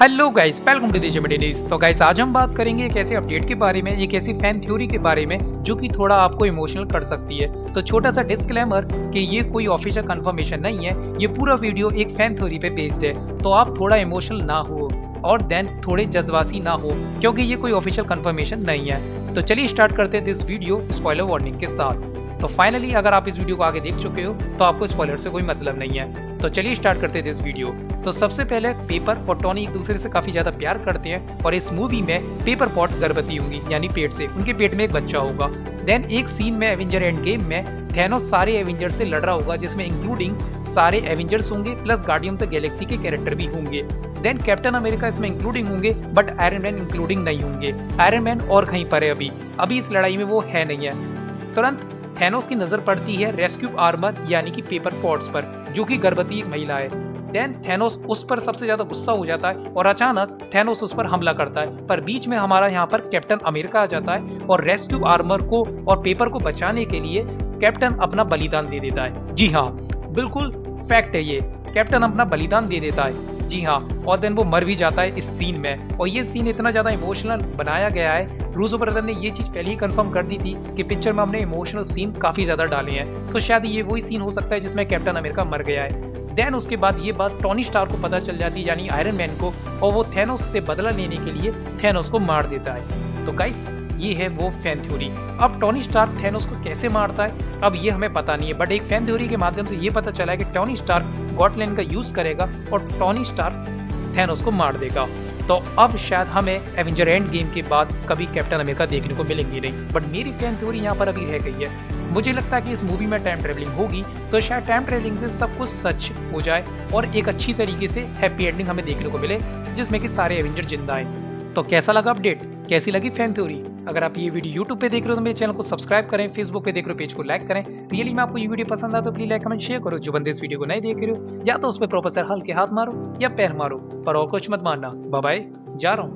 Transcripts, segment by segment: Hello guys, welcome to this video. तो guys आज हम बात करेंगे एक ऐसे अपडेट के बारे में, एक ऐसी फैन थ्योरी के बारे में जो कि थोड़ा आपको इमोशनल कर सकती है। तो छोटा सा डिस्क्लेमर कि ये कोई ऑफिशियल कंफर्मेशन नहीं है, ये पूरा वीडियो एक फैन थ्योरी पे बेस्ड है। तो आप थोड़ा इमोशनल ना हो और देन थोड़े जज्बासी ना हो, क्योंकि ये कोई ऑफिशियल कंफर्मेशन नहीं है। तो चलिए स्टार्ट करते हैं दिस वीडियो स्पॉइलर वार्निंग के साथ। तो फाइनली अगर आप इस वीडियो को आगे देख चुके हो तो आपको स्पॉइलर से कोई मतलब नहीं है। तो चलिए स्टार्ट करते हैं दिस वीडियो। तो सबसे पहले पेपर और टॉनी एक दूसरे से काफी ज्यादा प्यार करते हैं और इस मूवी में पेपर पॉट गर्भवती होंगी, यानी पेट से, उनके पेट में एक बच्चा होगा। देन एक सीन में एवेंजर एंड गेम में थैनोस सारे एवेंजर्स से लड़ रहा होगा, जिसमें इंक्लूडिंग सारे एवेंजर्स होंगे plus Guardian of the Galaxy के कैरेक्टर भी होंगे। देन कैप्टन अमेरिका इसमें इंक्लूडिंग होंगे बट आयरन मैन इंक्लूडिंग नहीं होंगे। आयरन मैन और कहीं पर है, अभी इस लड़ाई में वो है नहीं है। तुरंत थैनोस की नजर पड़ती है रेस्क्यू आर्मर यानी कि पेपर पॉट्स पर, जो कि गर्भवती एक महिला है। देन थैनोस उस पर सबसे ज्यादा गुस्सा हो जाता है और अचानक थैनोस उस पर हमला करता है, पर बीच में हमारा यहाँ पर कैप्टन अमेरिका आ जाता है और रेस्क्यू आर्मर को और पेपर को बचाने के लिए कैप्टन अपना बलिदान दे देता है। जी हाँ, बिल्कुल फैक्ट है ये, कैप्टन अपना बलिदान दे देता है। जी हाँ, और देन वो मर भी जाता है इस सीन में। और ये सीन इतना ज़्यादा इमोशनल बनाया गया है, रूसो ब्रदर ने ये चीज़ पहले ही कंफर्म कर दी थी कि पिक्चर में हमने इमोशनल सीन काफ़ी ज़्यादा डाले हैं। तो शायद ये वही सीन हो सकता है जिसमें कैप्टन अमेरिका मर गया है। देन उसके बाद ये बात टॉनी स्टार को पता चल जाती है, यानी आयरन मैन को, और वो थैनोस से बदला लेने के लिए थैनोस को मार देता है। तो गाइस ये है वो फैन थ्योरी। अब टॉनी स्टार्क थैनोस को कैसे मारता है अब ये हमें पता नहीं है, बट एक फैन थ्योरी के माध्यम से ये पता चला है कि टॉनी स्टार्क गॉटलैंड का यूज करेगा और टॉनी स्टार्क थैनोस को मार देगा। तो अब शायद हमें एवेंजर एंड गेम के बाद कभी कैप्टन अमेरिका देखने को मिलेंगे नहीं, बट मेरी फैन थ्योरी यहाँ पर अभी रह गई है। मुझे लगता है कि इस मूवी में टाइम ट्रेवलिंग होगी, तो शायद टाइम ट्रेवलिंग से सब कुछ सच हो जाए और एक अच्छी तरीके से हैप्पी एंडिंग हमें देखने को मिले जिसमें कि सारे एवेंजर जिंदा आए। तो कैसा लगा अपडेट, कैसी लगी फैन थ्योरी? अगर आप ये वीडियो YouTube पे देख रहे हो तो मेरे चैनल को सब्सक्राइब करें, फेसबुक पे देख रहे हो पेज को लाइक करें। रियली में आपको ये वीडियो पसंद आए तो प्लीज लाइक कमेंट शेयर करो। जो बंदे इस वीडियो को नहीं देख रहे हो या तो उस पर प्रोफेसर हल के हाथ मारो या पैर मारो, पर और कुछ मत मारना। बाय, जा रहा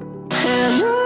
हूँ।